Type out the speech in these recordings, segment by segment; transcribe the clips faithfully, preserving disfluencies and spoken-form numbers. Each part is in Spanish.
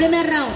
Primer round.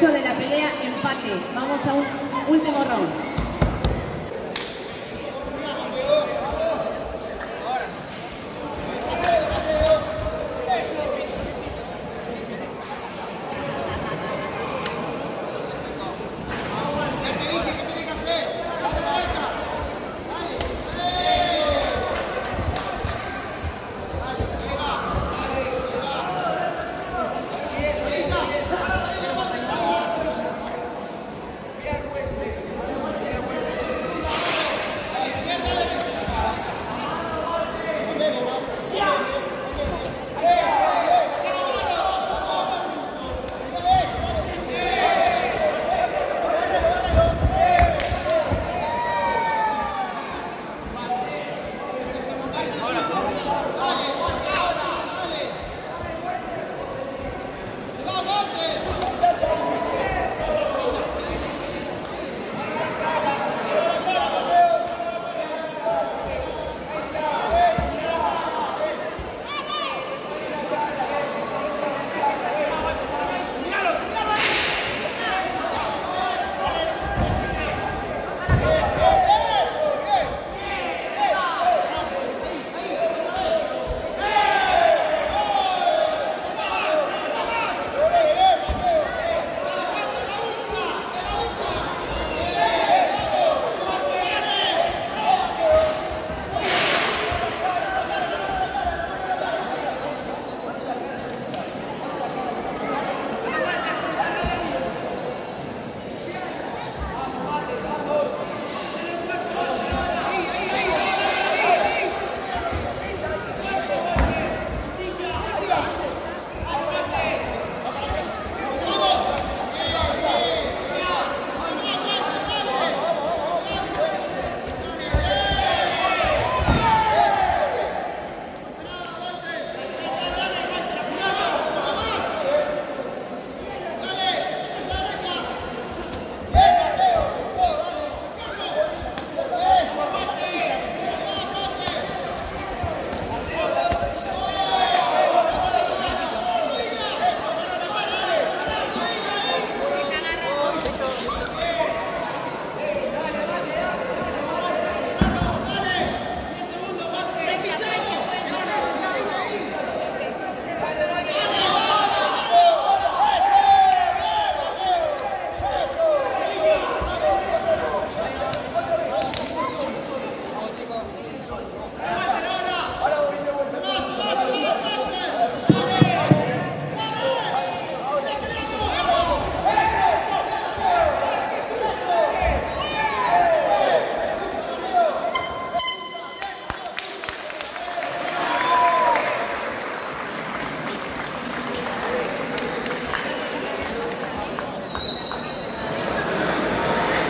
De la pelea, empate. Vamos a un último round.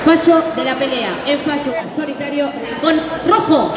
Fallo de la pelea, en fallo solitario con rojo.